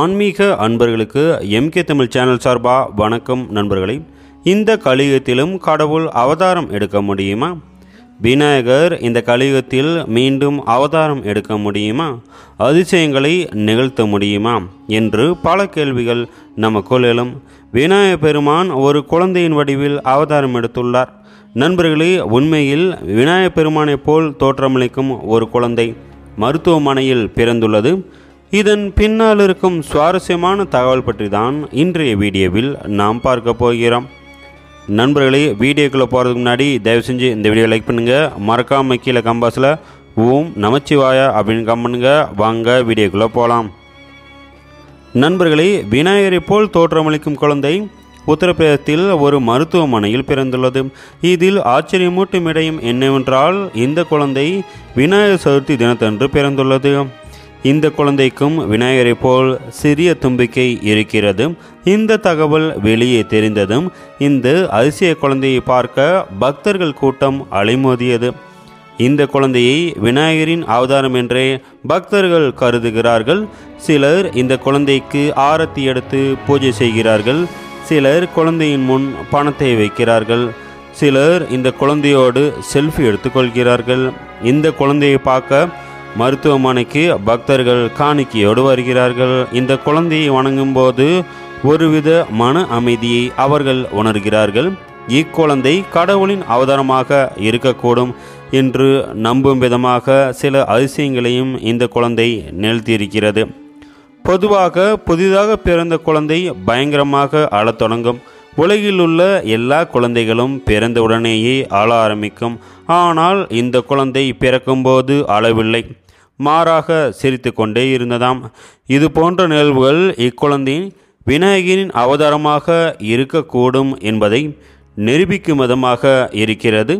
ஆன்மீக அன்பர்களுக்கு MK Tamil channel சார்பாக வணக்கம் நண்பர்களே. இந்த கலியுகத்திலும் கடவுள் அவதாரம் எடுக்க முடியுமா? விநாயகர் இந்த கலியுகத்தில் மீண்டும் அவதாரம் எடுக்க முடியுமா? அதிசயங்களை நிகழ்த்த முடியுமா என்று பல கேள்விகள் நமக்குள் எழும். விநாயகப் பெருமான் ஒரு குழந்தையின் வடிவில் அவதாரம் எடுத்துள்ளார். நண்பர்களே, உண்மையில் விநாயகப் பெருமானைப் போல் தோற்றமளிக்கும் ஒரு குழந்தை மருத்துவமனையில் பிறந்துள்ளது. இதன் பின்னால் இருக்கும் சுவாரஸ்யமான தகவல் பற்றி தான் இன்றைய வீடியோவில் நாம் பார்க்க போகிறோம். நண்பர்களே, வீடியோக்குள்ளே போகிறதுக்கு முன்னாடி தயவு செஞ்சு இந்த வீடியோ லைக் பண்ணுங்கள். மறக்காமல் கீழே கம்பாஸில் ஓம் நமச்சிவாயா அப்படின்னு கம்பனுங்க. வாங்க வீடியோக்குள்ளே போகலாம். நண்பர்களே, விநாயகரை போல் தோற்றமளிக்கும் குழந்தை உத்தரப்பிரதேசத்தில் ஒரு மருத்துவமனையில் பிறந்துள்ளது. இதில் ஆச்சரியமூட்டும் விடயம் என்னவென்றால், இந்த குழந்தை விநாயகர் சதுர்த்தி தினத்தன்று பிறந்துள்ளது. இந்த குழந்தைக்கும் விநாயகரை போல் சிறிய தும்பிக்கை இருக்கிறது. இந்த தகவல் வெளியே தெரிந்ததும் இந்த அதிசய குழந்தையை பார்க்க பக்தர்கள் கூட்டம் அலைமோதியது. இந்த குழந்தையை விநாயகரின் அவதாரம் என்றே பக்தர்கள் கருதுகிறார்கள். சிலர் இந்த குழந்தைக்கு ஆரத்தி எடுத்து பூஜை செய்கிறார்கள். சிலர் குழந்தையின் முன் பணத்தை வைக்கிறார்கள். சிலர் இந்த குழந்தையோடு செல்ஃபி எடுத்துக்கொள்கிறார்கள். இந்த குழந்தையை பார்க்க மருத்துவமனைக்கு பக்தர்கள் காணிக்கையோடு வருகிறார்கள். இந்த குழந்தையை வணங்கும்போது ஒருவித மன அமைதியை அவர்கள் உணர்கிறார்கள். இக்குழந்தை கடவுளின் அவதாரமாக இருக்கக்கூடும் என்று நம்பும் விதமாக சில அதிசயங்களையும் இந்த குழந்தை நிகழ்த்தியிருக்கிறது. பொதுவாக புதிதாக பிறந்த குழந்தை பயங்கரமாக அழத் தொடங்கும். உலகில் உள்ள எல்லா குழந்தைகளும் பிறந்தவுடனேயே அழ ஆரம்பிக்கும். ஆனால் இந்த குழந்தை பிறக்கும்போது அளவில்லை, மாறாக சிரித்து கொண்டே இருந்ததாம். இது போன்ற நிகழ்வுகள் இக்குழந்தை விநாயகரின் அவதாரமாக இருக்கக்கூடும் என்பதை நிரூபிக்கும் விதமாக இருக்கிறது.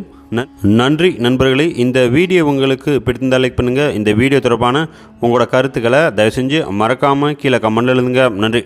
நன்றி நண்பர்களே. இந்த வீடியோ உங்களுக்கு பிடித்திருந்தால் லைக் பண்ணுங்கள். இந்த வீடியோ தொடர்பான உங்களோட கருத்துக்களை தயவு செஞ்சு மறக்காமல் கீழே கமெண்ட் எழுதுங்க. நன்றி.